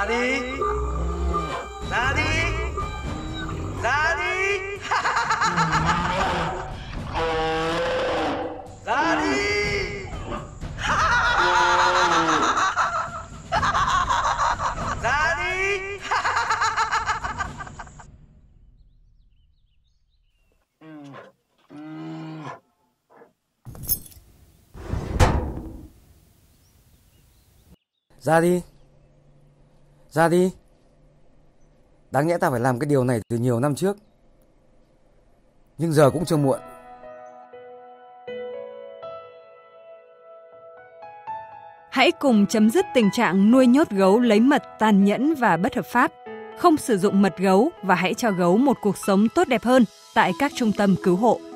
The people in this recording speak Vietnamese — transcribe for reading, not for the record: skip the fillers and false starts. Ra đi. Ra đi. Ra đi. Ra đi. Ra đi. Ra đi. Ra đi. Đáng nhẽ ta phải làm cái điều này từ nhiều năm trước, nhưng giờ cũng chưa muộn. Hãy cùng chấm dứt tình trạng nuôi nhốt gấu lấy mật tàn nhẫn và bất hợp pháp. Không sử dụng mật gấu và hãy cho gấu một cuộc sống tốt đẹp hơn tại các trung tâm cứu hộ.